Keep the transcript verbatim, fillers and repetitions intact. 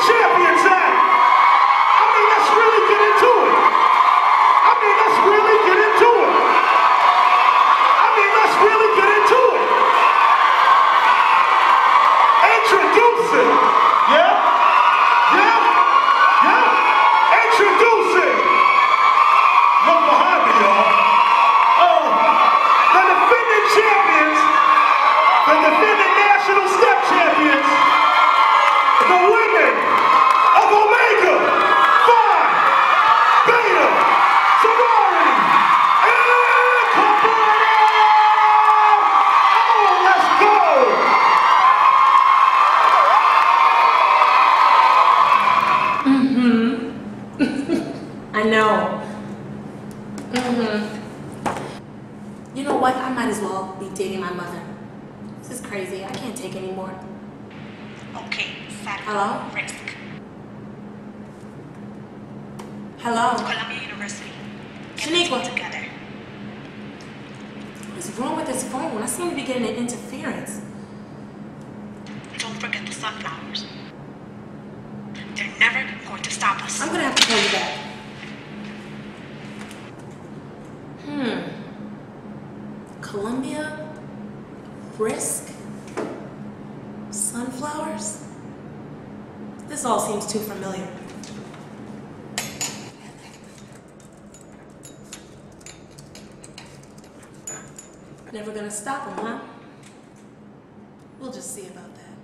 champions at? I mean, let's really get into it. I mean, let's really get into it. I mean, let's really get into it. Introducing. Yeah? Yeah? Yeah? Introducing. Look behind me, y'all. Oh, the defending champions, the defending national step champions, the women of Omega Phi Beta Sorority Incorporated! Oh, let's go! Mm-hmm. I know. Mm-hmm. You know what? I might as well be dating my mother. This is crazy. I can't take any more. Okay. Hello? Risk. Hello? Columbia University. Shaniqua. Together. What is wrong with this phone? I seem to be getting an interference. Don't forget the sunflowers. They're never going to stop us. I'm going to have to tell you that. Hmm. Columbia? Risk? Sunflowers? This all seems too familiar. Never gonna stop him, huh? We'll just see about that.